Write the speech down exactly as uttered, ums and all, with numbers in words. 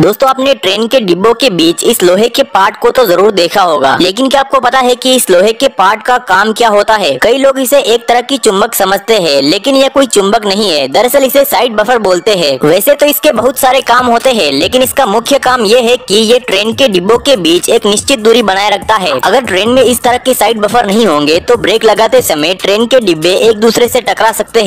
दोस्तों आपने ट्रेन के डिब्बों के बीच इस लोहे के पार्ट को तो जरूर देखा होगा, लेकिन क्या आपको पता है कि इस लोहे के पार्ट का काम क्या होता है? कई लोग इसे एक तरह की चुंबक समझते हैं, लेकिन यह कोई चुंबक नहीं है। दरअसल इसे साइड बफर बोलते हैं। वैसे तो इसके बहुत सारे काम होते हैं, लेकिन इसका मुख्य काम यह है कि ये ट्रेन के डिब्बों के बीच एक निश्चित दूरी बनाए रखता है। अगर ट्रेन में इस तरह के साइड बफर नहीं होंगे तो ब्रेक लगाते समय ट्रेन के डिब्बे एक दूसरे से टकरा सकते हैं।